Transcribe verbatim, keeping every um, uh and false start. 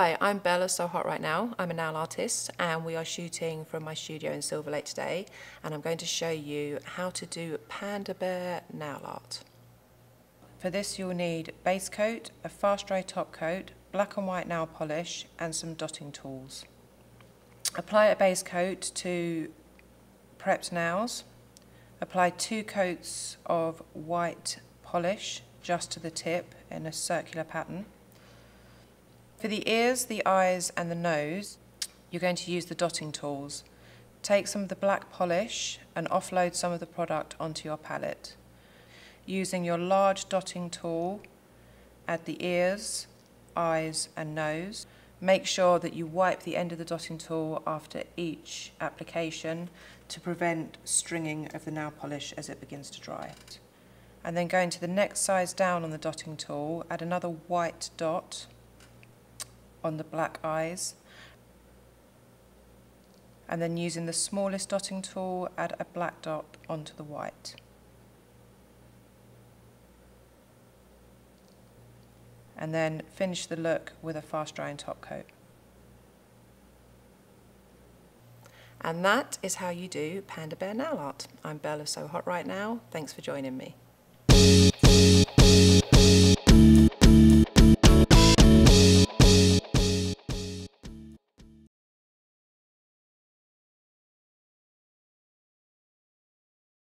Hi, I'm Bella, So Hot Right Now. I'm a nail artist and we are shooting from my studio in Silver Lake today, and I'm going to show you how to do panda bear nail art. For this you'll need base coat, a fast dry top coat, black and white nail polish and some dotting tools. Apply a base coat to prepped nails. Apply two coats of white polish just to the tip in a circular pattern. For the ears, the eyes and the nose, you're going to use the dotting tools. Take some of the black polish and offload some of the product onto your palette. Using your large dotting tool, add the ears, eyes and nose. Make sure that you wipe the end of the dotting tool after each application to prevent stringing of the nail polish as it begins to dry. And then going to the next size down on the dotting tool, add another white dot on the black eyes, and then using the smallest dotting tool, add a black dot onto the white. And then finish the look with a fast drying top coat. And that is how you do panda bear nail art. I'm Bella, So Hot Right Now. Thanks for joining me.